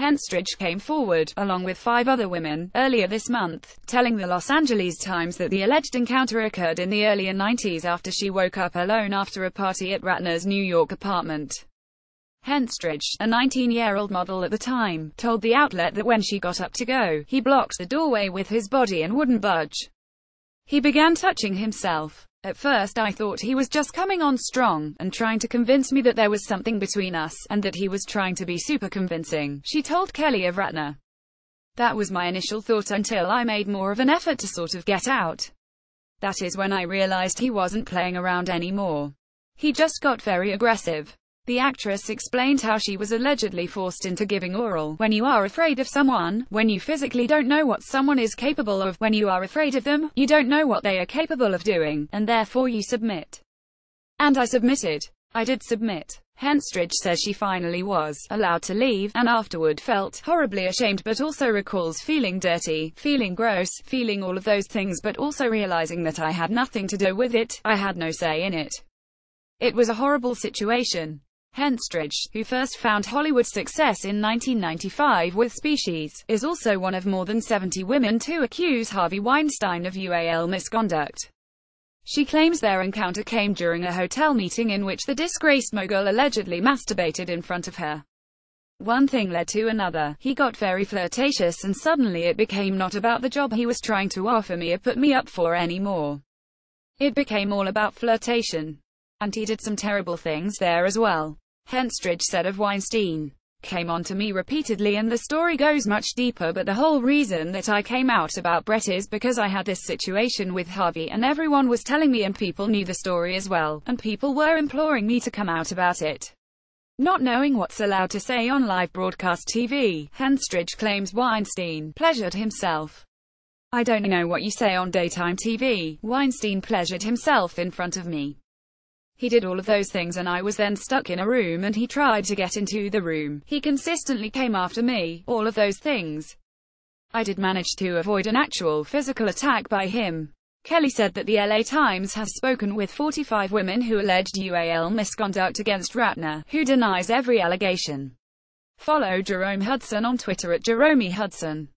Henstridge came forward, along with 5 other women, earlier this month, telling the Los Angeles Times that the alleged encounter occurred in the early 90s after she woke up alone after a party at Ratner's New York apartment. Henstridge, a 19-year-old model at the time, told the outlet that when she got up to go, he blocked the doorway with his body and wouldn't budge. He began touching himself. At first I thought he was just coming on strong, and trying to convince me that there was something between us, and that he was trying to be super convincing, she told Kelly of Ratner. That was my initial thought until I made more of an effort to sort of get out. That is when I realized he wasn't playing around anymore. He just got very aggressive. The actress explained how she was allegedly forced into giving oral. When you are afraid of someone, when you physically don't know what someone is capable of, when you are afraid of them, you don't know what they are capable of doing, and therefore you submit. And I submitted. I did submit. Henstridge says she finally was allowed to leave, and afterward felt horribly ashamed, but also recalls feeling dirty, feeling gross, feeling all of those things, but also realizing that I had nothing to do with it, I had no say in it. It was a horrible situation. Henstridge, who first found Hollywood success in 1995 with Species, is also one of more than 70 women to accuse Harvey Weinstein of UAL misconduct. She claims their encounter came during a hotel meeting in which the disgraced mogul allegedly masturbated in front of her. One thing led to another. He got very flirtatious, and suddenly it became not about the job he was trying to offer me or put me up for anymore. It became all about flirtation. And he did some terrible things there as well. Henstridge said of Weinstein, came on to me repeatedly, and the story goes much deeper, but the whole reason that I came out about Brett is because I had this situation with Harvey, and everyone was telling me, and people knew the story as well, and people were imploring me to come out about it. Not knowing what's allowed to say on live broadcast TV, Henstridge claims Weinstein pleasured himself. I don't know what you say on daytime TV. Weinstein pleasured himself in front of me. He did all of those things, and I was then stuck in a room, and he tried to get into the room. He consistently came after me, all of those things. I did manage to avoid an actual physical attack by him. Kelly said that the LA Times has spoken with 45 women who alleged UAL misconduct against Ratner, who denies every allegation. Follow Jerome Hudson on Twitter at Jerome Hudson.